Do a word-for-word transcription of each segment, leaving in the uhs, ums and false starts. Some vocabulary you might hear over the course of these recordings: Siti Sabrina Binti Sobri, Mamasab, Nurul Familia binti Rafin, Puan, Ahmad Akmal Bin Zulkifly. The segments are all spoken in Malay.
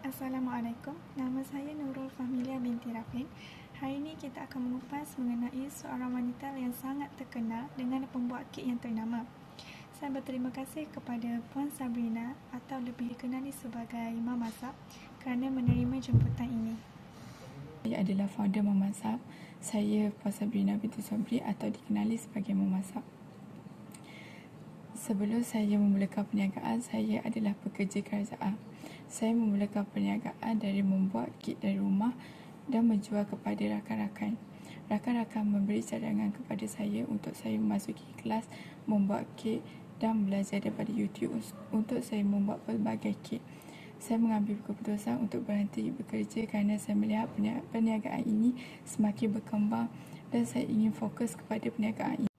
Assalamualaikum, nama saya Nurul Familia binti Rafin. Hari ini kita akan mengupas mengenai seorang wanita yang sangat terkenal dengan pembuat kek yang ternama. Saya berterima kasih kepada Puan Sabrina atau lebih dikenali sebagai Mamasab kerana menerima jemputan ini. Saya adalah founder Mamasab. Saya Puan Sabrina binti Sobri atau dikenali sebagai Mamasab. Sebelum saya memulakan perniagaan, saya adalah pekerja kerajaan. Saya memulakan perniagaan dari membuat kek dari rumah dan menjual kepada rakan-rakan. Rakan-rakan memberi cadangan kepada saya untuk saya memasuki kelas membuat kek dan belajar daripada YouTube untuk saya membuat pelbagai kek. Saya mengambil keputusan untuk berhenti bekerja kerana saya melihat perniagaan ini semakin berkembang dan saya ingin fokus kepada perniagaan ini.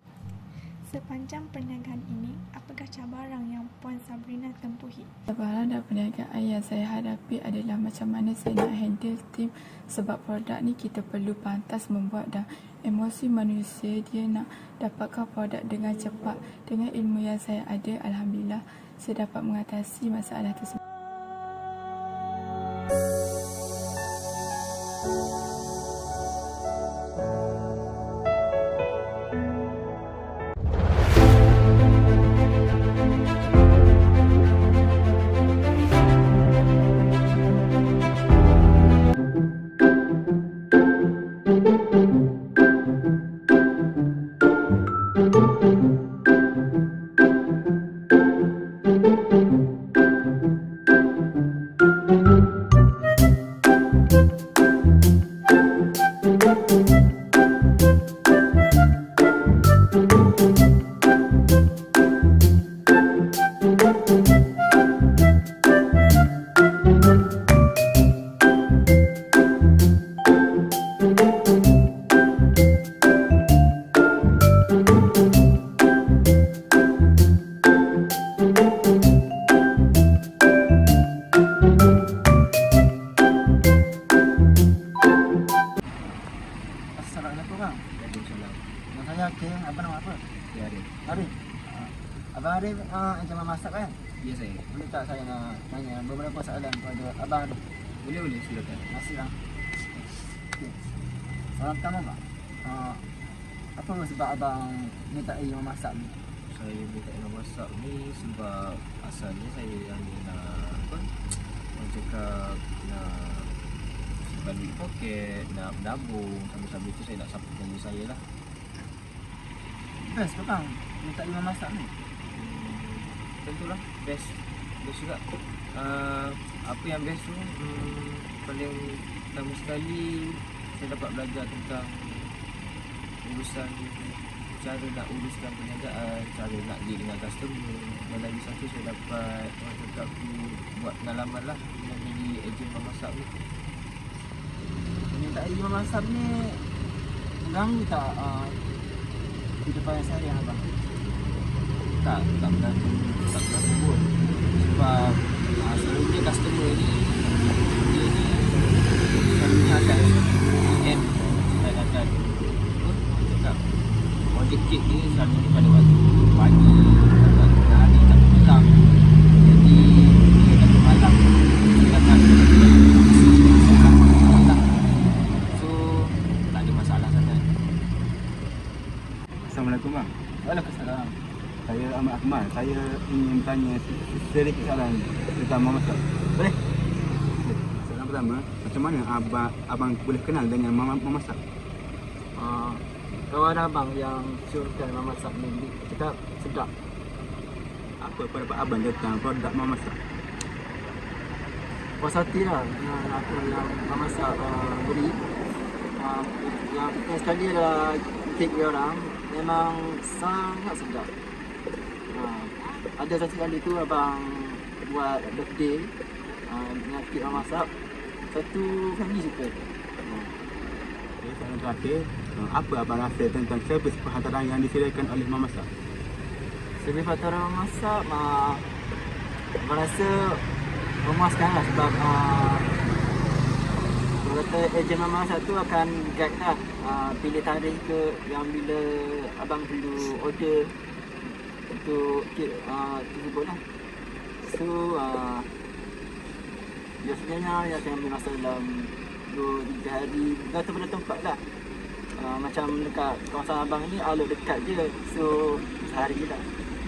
Sepanjang perniagaan ini, apakah cabaran yang Puan Sabrina tempuhi? Cabaran dan perniagaan yang saya hadapi adalah macam mana saya nak handle team, sebab produk ni kita perlu pantas membuat dan emosi manusia dia nak dapatkan produk dengan cepat. Dengan ilmu yang saya ada, alhamdulillah saya dapat mengatasi masalah tersebut. Abang Arif uh, macam memasak kan? Ya saya. Boleh tak saya nak tanya beberapa soalan kepada Abang Arif? Boleh-boleh, silakan. Masih lah. Okay. Soalan pertama Abang, uh, apa sebab Abang mintai memasak ni? Saya mintai memasak ni sebab asalnya saya yang ni nak apa? Orang cakap nak simpan duit poket, nak menabung. Sambil-sambil tu saya nak support diri saya lah. Best ke Abang mintai memasak ni? Tentulah best, best juga. Uh, apa yang best tu, hmm, paling pertama sekali saya dapat belajar tentang urusan cara nak uruskan perniagaan, cara nak deal dengan customer, dan lagi satu saya dapat orang cakap tu buat pengalaman lah dengan jadi ejen memasak ni. Minta ejen memasak ni mengganggu tak uh, kehidupan seharian Abang? Tak, tak berlaku, tak berlaku pun. Sebab uh, selalunya customer ni dia ni selalunya akan D M dan akan pun cakap order kek ni selalunya pada waktu pagi atau tengah hari tak berpulang. Jadi dia tak bermalam, dia akan berpulang. So, tak ada masalah sangat. Assalamualaikum Bang. Waalaikumsalam. Saya AHMAD AKMAL. Saya ingin tanya sedikit soalan tentang Mamasab. Boleh? Soalan pertama, macam mana abang, abang boleh kenal dengan Mamasab? Uh, kawan abang yang suruhkan Mamasab ni cakap sedap. Apa pendapat abang tentang produk Mamasab? Puas hati lah dengan apa yang Mamasab uh, beri. Uh, yang penting sekali adalah kek orang memang sangat sedap. Ada satu kali tu abang buat birthday uh, dengan kek Mamasab, satu family suka. Hmm. Okay, soalan terakhir, uh, apa abang rasa tentang servis hantaran yang disediakan oleh Mamasab? Servis hantaran Mamasab, uh, abang rasa memuaskan lah sebab uh, kata ejen Mamasab tu akan guide lah uh, pilih tarikh ke yang bila abang perlu order untuk kek uh, tersebut lah. So uh, biasanya yang saya ambil masa dalam dua tiga hari, bergantung pada tempat lah. Uh, macam dekat kawasan abang ni outlet dekat je, so sehari je lah.